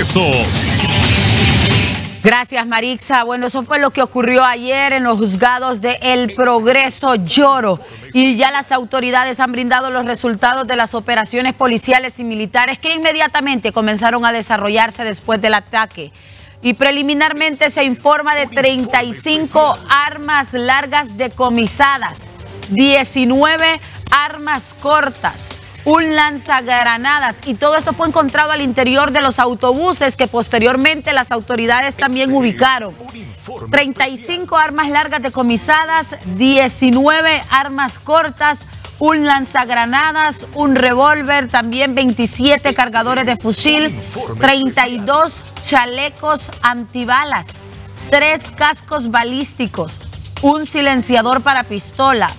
pesos. Gracias, Marixa. Bueno, eso fue lo que ocurrió ayer en los juzgados de El Progreso Yoro. Y ya las autoridades han brindado los resultados de las operaciones policiales y militares que inmediatamente comenzaron a desarrollarse después del ataque. Y preliminarmente se informa de 35 armas largas decomisadas, 19 armas cortas, un lanzagranadas, y todo esto fue encontrado al interior de los autobuses que posteriormente las autoridades también ubicaron. 35 armas largas decomisadas, 19 armas cortas, un lanzagranadas, un revólver, también 27 cargadores de fusil, 32 chalecos antibalas, 3 cascos balísticos, un silenciador para pistola,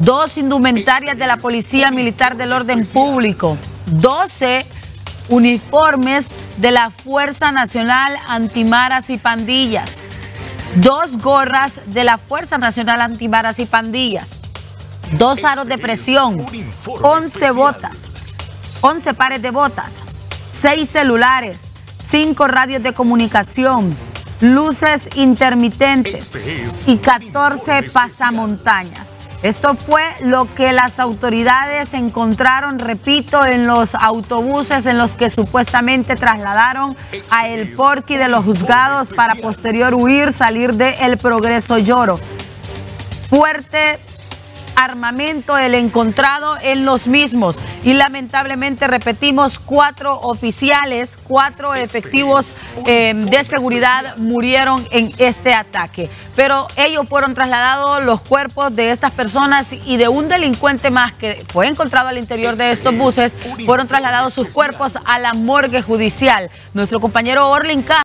2 indumentarias de la Policía Militar del Orden Público, 12 uniformes de la Fuerza Nacional Antimaras y Pandillas, 2 gorras de la Fuerza Nacional Antimaras y Pandillas, 2 aros de presión, 11 botas, 11 pares de botas, 6 celulares, 5 radios de comunicación, luces intermitentes y 14 pasamontañas. Esto fue lo que las autoridades encontraron, repito, en los autobuses en los que supuestamente trasladaron a El Porkys de los juzgados para posterior salir de El Progreso Yoro. Fuerte armamento el encontrado en los mismos, y lamentablemente, repetimos, 4 oficiales, 4 efectivos de seguridad murieron en este ataque, pero ellos fueron trasladados los cuerpos de estas personas y de un delincuente más que fue encontrado al interior de estos buses, fueron trasladados sus cuerpos a la morgue judicial. Nuestro compañero Orlin K.